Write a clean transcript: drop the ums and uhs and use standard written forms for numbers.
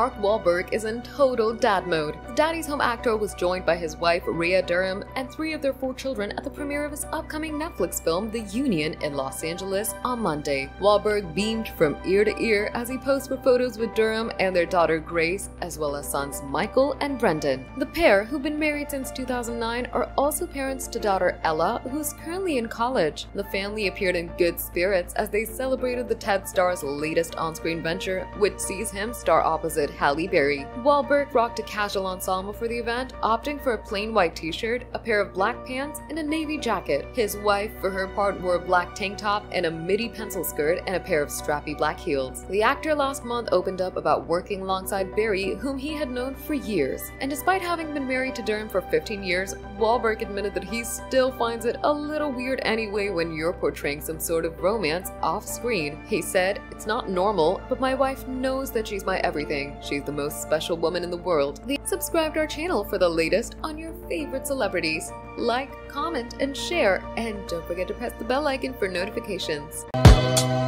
Mark Wahlberg is in total dad mode. The Daddy's Home actor was joined by his wife Rhea Durham and 3 of their 4 children at the premiere of his upcoming Netflix film The Union in Los Angeles on Monday. Wahlberg beamed from ear to ear as he posed for photos with Durham and their daughter Grace, as well as sons Michael and Brendan. The pair, who've been married since 2009, are also parents to daughter Ella, who's currently in college. The family appeared in good spirits as they celebrated the TED star's latest on-screen venture, which sees him star opposite Halle Berry. Wahlberg rocked a casual ensemble for the event, opting for a plain white t-shirt, a pair of black pants, and a navy jacket. His wife, for her part, wore a black tank top and a midi pencil skirt and a pair of strappy black heels. The actor last month opened up about working alongside Berry, whom he had known for years. And despite having been married to Durham for 15 years, Wahlberg admitted that he still finds it a little weird anyway when you're portraying some sort of romance off-screen. He said, "It's not normal, but my wife knows that she's my everything. She's the most special woman in the world." Subscribe to our channel for the latest on your favorite celebrities. Like, comment, and share, and don't forget to press the bell icon for notifications.